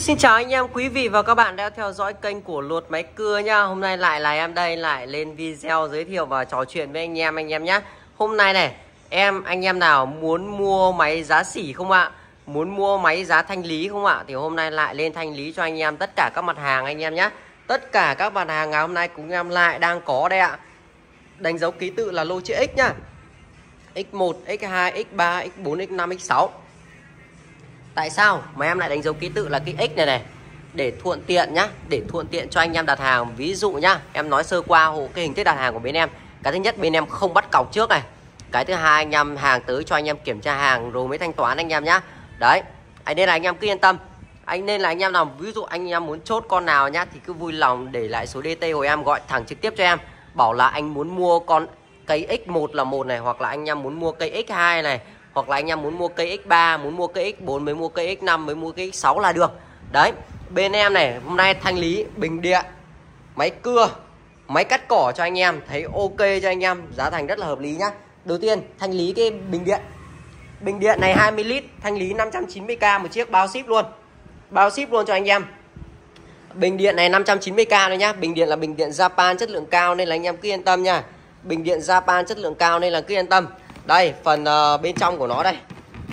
Xin chào anh em quý vị và các bạn đã theo dõi kênh của Luật Máy Cưa nha. Hôm nay lại là em đây, lại lên video giới thiệu và trò chuyện với anh em nhé. Hôm nay này anh em nào muốn mua máy giá xỉ không ạ? Muốn mua máy giá thanh lý không ạ? Thì hôm nay lại lên thanh lý cho anh em tất cả các mặt hàng anh em nhé. Tất cả các mặt hàng ngày hôm nay cũng em lại đang có đây ạ. Đánh dấu ký tự là lô chữ X nhá. X1, X2, X3, X4, X5, X6. Tại sao mà em lại đánh dấu ký tự là cái X này này? Để thuận tiện nhá, để thuận tiện cho anh em đặt hàng. Ví dụ nhá, em nói sơ qua hộ cái hình thức đặt hàng của bên em. Cái thứ nhất, bên em không bắt cọc trước này. Cái thứ hai, anh em hàng tới cho anh em kiểm tra hàng rồi mới thanh toán anh em nhá. Đấy, nên là anh em cứ yên tâm. Nên là anh em làm, ví dụ anh em muốn chốt con nào nhá, thì cứ vui lòng để lại số DT của em, gọi thẳng trực tiếp cho em. Bảo là anh muốn mua con cây X1 là một này, hoặc là anh em muốn mua cây X2 này, hoặc là anh em muốn mua cây X3, muốn mua cây X4, mới mua cây X5, mới mua cây X6 là được. Đấy, bên em này hôm nay thanh lý bình điện, máy cưa, máy cắt cỏ cho anh em, thấy ok cho anh em, giá thành rất là hợp lý nhá. Đầu tiên thanh lý cái bình điện. Bình điện này 20 lít, thanh lý 590k một chiếc, bao ship luôn. Bao ship luôn cho anh em. Bình điện này 590k thôi nhá. Bình điện là bình điện Japan chất lượng cao nên là anh em cứ yên tâm nha. Bình điện Japan chất lượng cao nên là cứ yên tâm. Đây, phần bên trong của nó đây.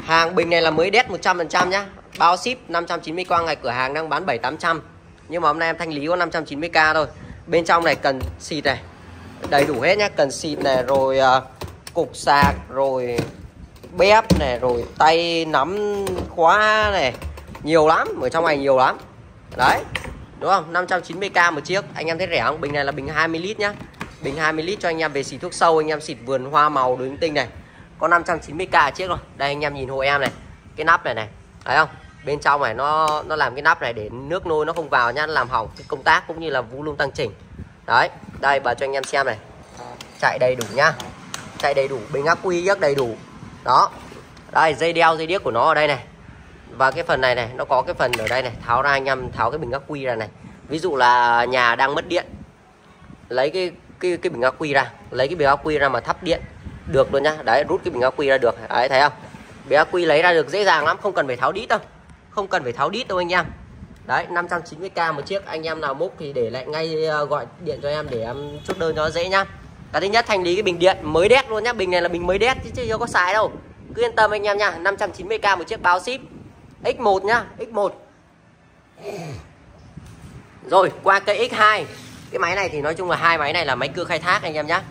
Hàng bình này là mới đét 100% nhá. Bao ship 590 qua, ngày cửa hàng đang bán 7-800. Nhưng mà hôm nay em thanh lý có 590k thôi. Bên trong này cần xịt này. Đầy đủ hết nhá, cần xịt này rồi cục sạc rồi bếp này rồi tay nắm khóa này. Nhiều lắm, ở trong này nhiều lắm. Đấy, đúng không? 590k một chiếc, anh em thấy rẻ không? Bình này là bình 20 lít nhá. Bình 20 lít cho anh em về xịt thuốc sâu, anh em xịt vườn hoa màu đối tinh này. Có 590k chiếc rồi. Đây anh em nhìn hộ em này. Cái nắp này này, thấy không? Bên trong này nó làm cái nắp này để nước nôi nó không vào nhá, làm hỏng cái công tác cũng như là vu lung tăng chỉnh. Đấy, đây bà cho anh em xem này. Chạy đầy đủ nhá. Chạy đầy đủ, bình ắc quy rất đầy đủ. Đó. Đây dây đeo dây điếc của nó ở đây này. Và cái phần này này, nó có cái phần ở đây này, tháo ra anh em tháo cái bình ắc quy ra này. Ví dụ là nhà đang mất điện, lấy cái bình ắc quy ra, lấy cái bình ắc quy ra mà thắp điện được luôn nhá. Đấy, rút cái bình ắc quy ra được. Đấy, thấy không? Bình ắc quy lấy ra được dễ dàng lắm, không cần phải tháo đít đâu. Không cần phải tháo đít đâu anh em. Đấy, 590k một chiếc, anh em nào múc thì để lại ngay, gọi điện cho em để em chốt đơn cho dễ nhá. Cái thứ nhất thanh lý cái bình điện mới đét luôn nhá. Bình này là bình mới đét chứ chưa có xài đâu. Cứ yên tâm anh em nha, 590k một chiếc, bao ship. X1 nhá, X1. Rồi qua cây X2. Cái máy này thì nói chung là hai máy này là máy cưa khai thác anh em nhá.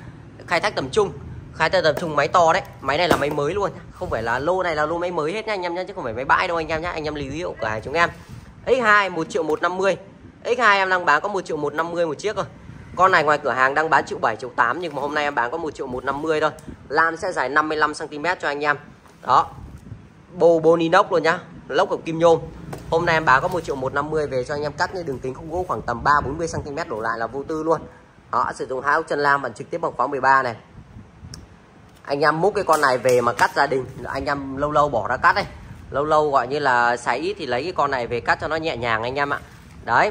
Khai thác tầm trung, khai thác tầm trung máy to đấy. Máy này là máy mới luôn, không phải là lô này là lô máy mới hết nhá anh em nhá, chứ không phải máy bãi đâu anh em nhá. Anh em lưu ý hộ cả chúng em. X2 1.150.000. X2 em đang bán có 1.150.000 một chiếc rồi. Con này ngoài cửa hàng đang bán 1.7, 1.8, nhưng mà hôm nay em bán có 1.150.000 thôi. Lam sẽ dài 55cm cho anh em. Đó. Bồ bồn inox luôn nhá, lốc hợp kim nhôm. Hôm nay em bán có 1.150.000 về cho anh em cắt, như đường kính khung gỗ khoảng tầm 3-40cm đổ lại là vô tư luôn. Đó, sử dụng hai ốc chân lam, bạn trực tiếp bằng khóa 13 này. Anh em múc cái con này về mà cắt gia đình, anh em lâu lâu bỏ ra cắt đây. Lâu lâu gọi như là xài ít thì lấy cái con này về cắt cho nó nhẹ nhàng anh em ạ. Đấy,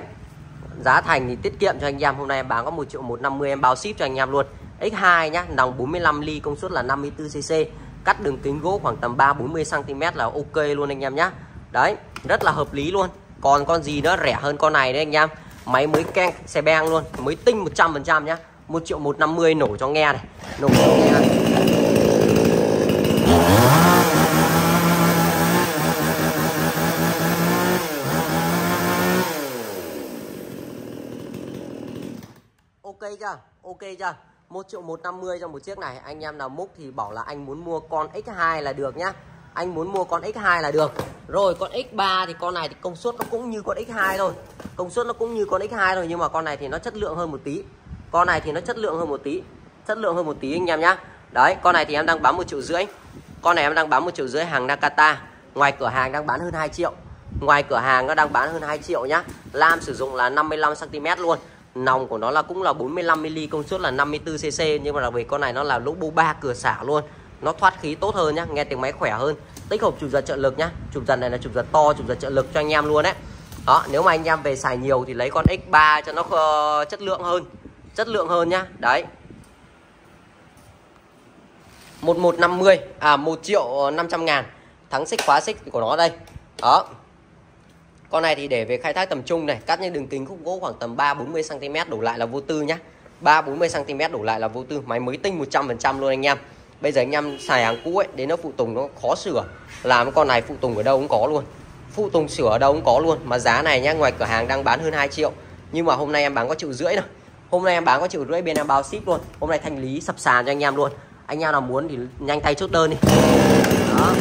giá thành thì tiết kiệm cho anh em. Hôm nay em bán có 1.150.000, em bao ship cho anh em luôn. X2 nhá, nòng 45 ly, công suất là 54cc, cắt đường kính gỗ khoảng tầm 3-40cm là ok luôn anh em nhá. Đấy, rất là hợp lý luôn. Còn con gì nữa rẻ hơn con này đấy anh em. Máy mới keng, xe beng luôn, mới tinh 100% nhá. 1.150.000, nổ cho nghe này. Nổ cho nghe này. Ok chưa? Ok chưa? 1.150.000 cho một chiếc này. Anh em nào múc thì bảo là anh muốn mua con X2 là được nhá. Anh muốn mua con X2 là được. Rồi con X3 thì con này thì công suất nó cũng như con X2 thôi. Công suất nó cũng như con X2 thôi, nhưng mà con này thì nó chất lượng hơn một tí. Con này thì nó chất lượng hơn một tí. Chất lượng hơn một tí anh em nhá. Đấy, con này thì em đang bán 1.500.000. Con này em đang bán 1.500.000 hàng Nakata. Ngoài cửa hàng đang bán hơn 2 triệu. Ngoài cửa hàng nó đang bán hơn 2 triệu nhá. Lam sử dụng là 55cm luôn. Nòng của nó là cũng là 45mm, công suất là 54cc, nhưng mà đặc biệt con này nó là lỗ bô 3 cửa xả luôn. Nó thoát khí tốt hơn nhá, nghe tiếng máy khỏe hơn. Tích hợp chụp giật trợ lực nhá. Chụp giật này là chụp giật to, chụp giật trợ lực cho anh em luôn đấy. Đó, nếu mà anh em về xài nhiều thì lấy con X3 cho nó chất lượng hơn. Chất lượng hơn nhá. Đấy. 1.150.000, 1.500.000. Thắng xích khóa xích của nó đây. Đó. Con này thì để về khai thác tầm trung này, cắt những đường kính khúc gỗ khoảng tầm 3-40cm đổ lại là vô tư nhá. 3-40cm đổ lại là vô tư, máy mới tinh 100% luôn anh em. Bây giờ anh em xài hàng cũ ấy, đến nó phụ tùng nó khó sửa. Làm con này phụ tùng ở đâu cũng có luôn, phụ tùng sửa ở đâu cũng có luôn. Mà giá này nhá, ngoài cửa hàng đang bán hơn 2 triệu, nhưng mà hôm nay em bán có 1,5 triệu này. Hôm nay em bán có 1,5 triệu, bên em bao ship luôn. Hôm nay thanh lý sập sàn cho anh em luôn. Anh em nào muốn thì nhanh tay chốt đơn đi. Đó.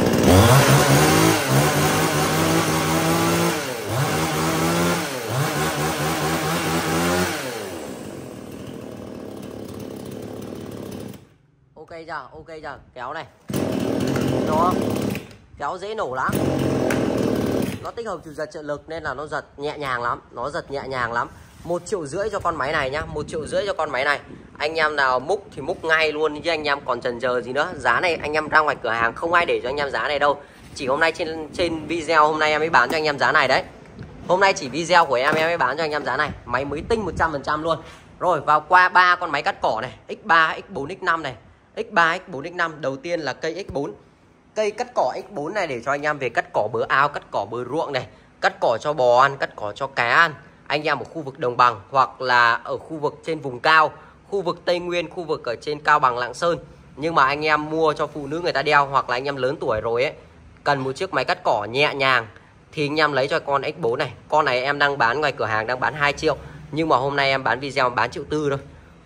Ok chưa, kéo này. Nó kéo dễ nổ lắm. Nó tích hợp chịu giật trợ lực nên là nó giật nhẹ nhàng lắm. 1,5 triệu cho con máy này nhá, 1,5 triệu cho con máy này. Anh em nào múc thì múc ngay luôn chứ anh em còn chần chờ gì nữa. Giá này anh em ra ngoài cửa hàng không ai để cho anh em giá này đâu. Chỉ hôm nay trên video hôm nay em mới bán cho anh em giá này đấy. Hôm nay chỉ video của em mới bán cho anh em giá này. Máy mới tinh 100% luôn. Rồi vào qua 3 con máy cắt cỏ này, X3, X4, X5 này. X3, X4, X5. Đầu tiên là cây X4. Cây cắt cỏ X4 này để cho anh em về cắt cỏ bờ ao, cắt cỏ bờ ruộng này, cắt cỏ cho bò ăn, cắt cỏ cho cá ăn. Anh em ở khu vực đồng bằng hoặc là ở khu vực trên vùng cao, khu vực Tây Nguyên, khu vực ở trên Cao Bằng, Lạng Sơn. Nhưng mà anh em mua cho phụ nữ người ta đeo, hoặc là anh em lớn tuổi rồi ấy, cần một chiếc máy cắt cỏ nhẹ nhàng thì anh em lấy cho con X4 này. Con này em đang bán ngoài cửa hàng đang bán 2 triệu, nhưng mà hôm nay em bán video bán 1,4 triệu thôi.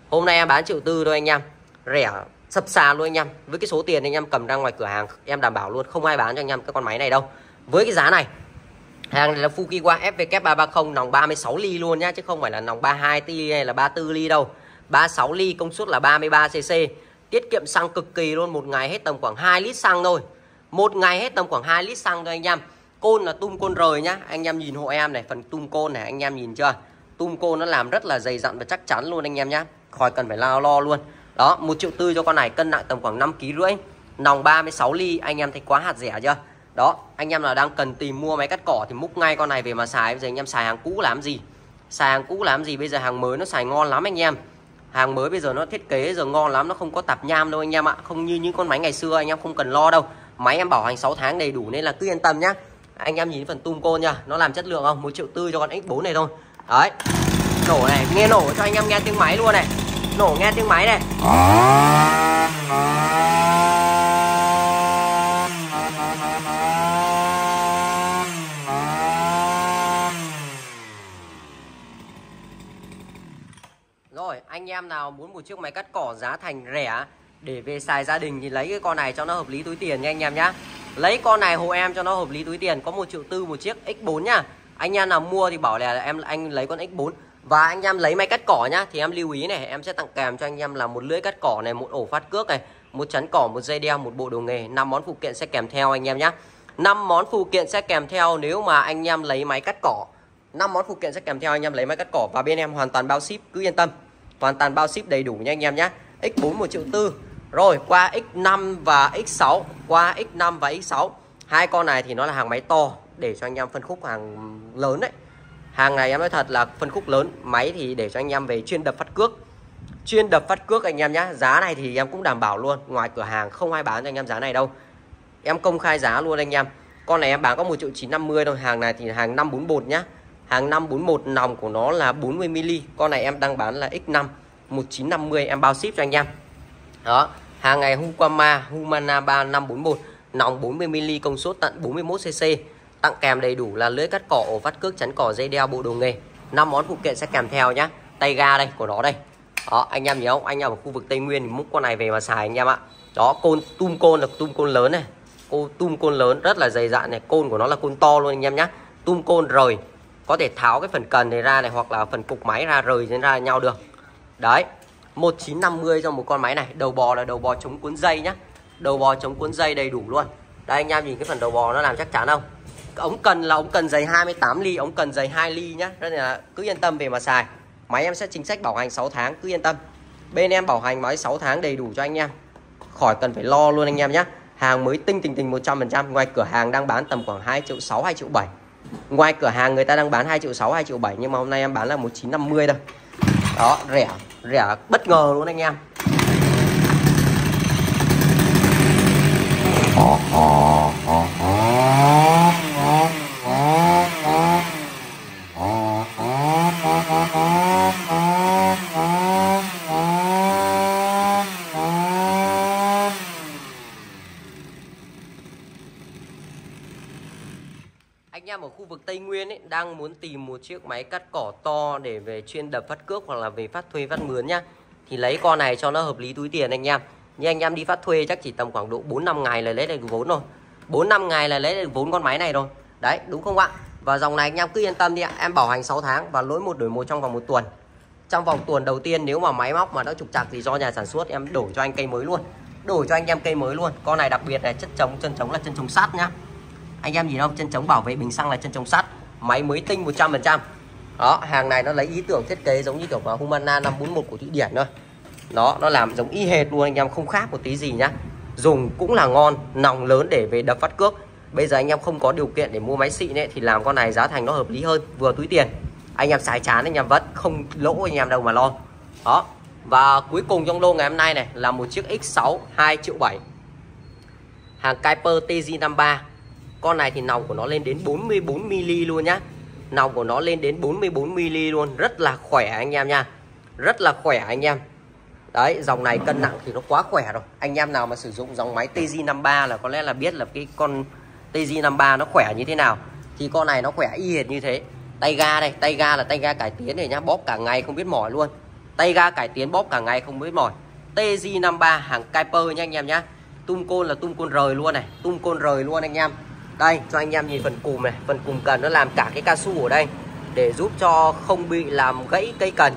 Hôm nay em bán 1,4 triệu thôi anh em. Rẻ sập sàn luôn anh em. Với cái số tiền anh em cầm ra ngoài cửa hàng, em đảm bảo luôn không ai bán cho anh em cái con máy này đâu. Với cái giá này, hàng này là Fukiwa FW330 nòng 36 ly luôn nhá, chứ không phải là nòng 32 ly hay là 34 ly đâu. 36 ly, công suất là 33cc, tiết kiệm xăng cực kỳ luôn. Một ngày hết tầm khoảng 2 lít xăng thôi. Một ngày hết tầm khoảng 2 lít xăng thôi anh em. Côn là tum côn rời nhá. Anh em nhìn hộ em này, phần tum côn này anh em nhìn chưa? Tum côn nó làm rất là dày dặn và chắc chắn luôn anh em nhá. Khỏi cần phải lo luôn. Đó, 1,4 triệu cho con này, cân nặng tầm khoảng 5,5 kg, nòng 36 ly, anh em thấy quá hạt rẻ chưa? Đó, anh em nào đang cần tìm mua máy cắt cỏ thì múc ngay con này về mà xài. Bây giờ anh em xài hàng cũ làm gì? Xài hàng cũ làm gì? Bây giờ hàng mới nó xài ngon lắm anh em. Hàng mới bây giờ nó thiết kế giờ ngon lắm, nó không có tạp nham đâu anh em ạ. Không như những con máy ngày xưa, anh em không cần lo đâu. Máy em bảo hành 6 tháng đầy đủ nên là cứ yên tâm nhá. Anh em nhìn phần tum côn nha, nó làm chất lượng không? 1,4 triệu cho con X4 này thôi. Đấy. Nổ này, nghe nổ cho anh em nghe tiếng máy luôn này. Nổ nghe tiếng máy này. Rồi, anh em nào muốn một chiếc máy cắt cỏ giá thành rẻ để về xài gia đình thì lấy cái con này cho nó hợp lý túi tiền nha anh em nhá. Lấy con này hộ em cho nó hợp lý túi tiền, có 1,4 triệu một chiếc X4 nhá. Anh em nào mua thì bảo là anh lấy con X4. Và anh em lấy máy cắt cỏ nhá, thì em lưu ý này, em sẽ tặng kèm cho anh em là một lưỡi cắt cỏ này, một ổ phát cước này, một chắn cỏ, một dây đeo, một bộ đồ nghề, 5 món phụ kiện sẽ kèm theo anh em nhá. 5 món phụ kiện sẽ kèm theo nếu mà anh em lấy máy cắt cỏ. 5 món phụ kiện sẽ kèm theo anh em lấy máy cắt cỏ, và bên em hoàn toàn bao ship, cứ yên tâm. Hoàn toàn bao ship đầy đủ nha anh em nhá. X4 1,4 triệu. Rồi qua X5 và X6, qua X5 và X6. Hai con này thì nó là hàng máy to để cho anh em phân khúc hàng lớn đấy. Hàng này em nói thật là phân khúc lớn, máy thì để cho anh em về chuyên đập phát cước. Chuyên đập phát cước anh em nhá. Giá này thì em cũng đảm bảo luôn, ngoài cửa hàng không ai bán cho anh em giá này đâu. Em công khai giá luôn anh em. Con này em bán có 1,950 triệu thôi. Hàng này thì hàng 541 nhá. Hàng 541, nòng của nó là 40mm. Con này em đang bán là X5 1950, em bao ship cho anh em. Đó, hàng này Hukama Humana 3541, nòng 40mm, công suất tận 41cc. Tặng kèm đầy đủ là lưỡi cắt cỏ, ổ vắt cước, chắn cỏ, dây đeo, bộ đồ nghề, 5 món phụ kiện sẽ kèm theo nhá. Tay ga đây của nó đây. Đó, anh em nhớ không? Anh em ở khu vực Tây Nguyên thì múc con này về mà xài anh em ạ. Đó, côn tum côn là tum côn lớn này. Tum côn lớn rất là dày dạn này, côn của nó là côn to luôn anh em nhá. Tum côn rời, có thể tháo cái phần cần này ra này, hoặc là phần cục máy ra rời lên ra nhau được. Đấy, 1950 cho một con máy này. Đầu bò là đầu bò chống cuốn dây nhá. Đầu bò chống cuốn dây đầy đủ luôn. Đây anh em nhìn cái phần đầu bò nó làm chắc chắn không? Ống cần là ống cần dày 28 ly, ống cần dày 2 ly nhá. Nên là cứ yên tâm về mà xài. Máy em sẽ chính sách bảo hành 6 tháng, cứ yên tâm. Bên em bảo hành máy 6 tháng đầy đủ cho anh em. Khỏi cần phải lo luôn anh em nhá. Hàng mới tinh tình 100%, ngoài cửa hàng đang bán tầm khoảng 2,6 triệu, 2,7 triệu. Ngoài cửa hàng người ta đang bán 2,6 triệu, 2,7 triệu, nhưng mà hôm nay em bán là 1,950 triệu thôi. Đó, rẻ bất ngờ luôn anh em. vực Tây Nguyên ấy, đang muốn tìm một chiếc máy cắt cỏ to để về chuyên đập phát cước hoặc là về phát thuê phát mướn nhá, thì lấy con này cho nó hợp lý túi tiền anh em. Nhưng anh em đi phát thuê chắc chỉ tầm khoảng độ 4-5 ngày là lấy được vốn rồi, 4-5 ngày là lấy được vốn con máy này rồi. Đấy đúng không ạ? Và dòng này anh em cứ yên tâm đi ạ, em bảo hành 6 tháng và lỗi 1 đổi 1 trong vòng 1 tuần. Trong vòng tuần đầu tiên nếu mà máy móc mà nó trục trặc thì do nhà sản xuất em đổi cho anh cây mới luôn, đổi cho anh em cây mới luôn. Con này đặc biệt là chất chống, chân chống là chân chống sắt nhá. Anh em nhìn không, chân chống bảo vệ bình xăng là chân chống sắt, máy mới tinh 100%. Đó, hàng này nó lấy ý tưởng thiết kế giống như kiểu Humana 541 của Thụy Điển thôi. Đó, nó làm giống y hệt luôn anh em, không khác một tí gì nhá. Dùng cũng là ngon, nòng lớn để về đập phát cước. Bây giờ anh em không có điều kiện để mua máy xịn ấy, thì làm con này giá thành nó hợp lý hơn, vừa túi tiền. Anh em xài chán anh em vẫn không lỗ anh em đâu mà lo. Đó. Và cuối cùng trong lô ngày hôm nay này là một chiếc X6 2,7 triệu. Hàng Kuiper TG53. Con này thì nòng của nó lên đến 44mm luôn nhá. Nòng của nó lên đến 44mm luôn, rất là khỏe anh em nha. Rất là khỏe anh em. Đấy, dòng này cân nặng thì nó quá khỏe rồi. Anh em nào mà sử dụng dòng máy TG53 là có lẽ là biết là cái con TG53 nó khỏe như thế nào. Thì con này nó khỏe y hệt như thế. Tay ga đây, tay ga là tay ga cải tiến này nhá, bóp cả ngày không biết mỏi luôn. Tay ga cải tiến bóp cả ngày không biết mỏi. TG53 hàng Kuiper nha anh em nhá. Tum côn là tum côn rời luôn này, tum côn rời luôn anh em. Đây cho anh em nhìn phần cùm này, phần cùm cần nó làm cả cái cao su ở đây để giúp cho không bị làm gãy cây cần,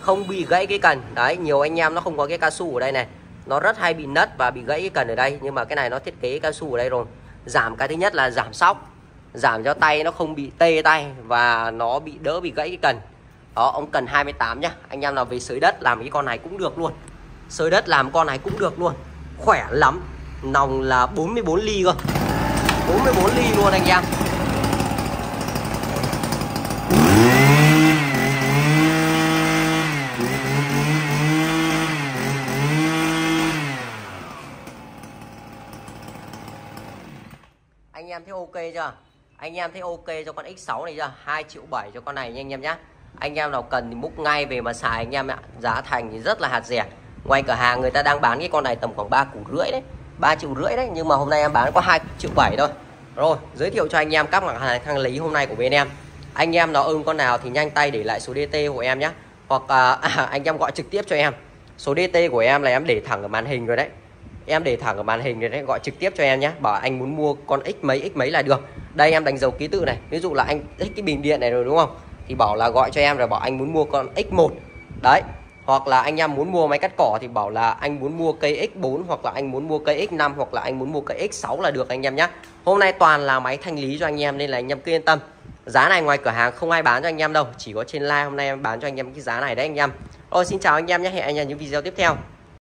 không bị gãy cái cần. Đấy, nhiều anh em nó không có cái cao su ở đây này, nó rất hay bị nứt và bị gãy cái cần ở đây, nhưng mà cái này nó thiết kế cao su ở đây rồi. Giảm cái thứ nhất là giảm sóc, giảm cho tay nó không bị tê tay và nó bị đỡ bị gãy cái cần. Đó, ống cần 28 nhá. Anh em nào về sới đất làm cái con này cũng được luôn. Sới đất làm con này cũng được luôn. Khỏe lắm. Nòng là 44 ly cơ. 44 ly luôn anh em. Anh em thấy ok chưa? Anh em thấy ok cho con X6 này chưa? 2,7 triệu cho con này nha anh em nhé. Anh em nào cần thì múc ngay về mà xài anh em ạ. Giá thành thì rất là hạt rẻ. Ngoài cửa hàng người ta đang bán cái con này tầm khoảng 3,5 củ đấy, 3,5 triệu đấy, nhưng mà hôm nay em bán có 2,7 triệu thôi. Rồi, giới thiệu cho anh em các mặt hàng thanh lý hôm nay của bên em. Anh em nào ưng con nào thì nhanh tay để lại số DT của em nhé. Hoặc anh em gọi trực tiếp cho em. Số DT của em là em để thẳng ở màn hình rồi đấy. Em để thẳng ở màn hình rồi đấy, gọi trực tiếp cho em nhé. Bảo anh muốn mua con x mấy là được. Đây em đánh dấu ký tự này. Ví dụ là anh thích cái bình điện này rồi đúng không? Thì bảo là gọi cho em rồi bảo anh muốn mua con X1. Đấy. Hoặc là anh em muốn mua máy cắt cỏ thì bảo là anh muốn mua cây X4 hoặc là anh muốn mua cây X5 hoặc là anh muốn mua cây X6 là được anh em nhé. Hôm nay toàn là máy thanh lý cho anh em nên là anh em cứ yên tâm. Giá này ngoài cửa hàng không ai bán cho anh em đâu, chỉ có trên live hôm nay em bán cho anh em cái giá này đấy anh em. Rồi xin chào anh em nhé, hẹn anh em những video tiếp theo.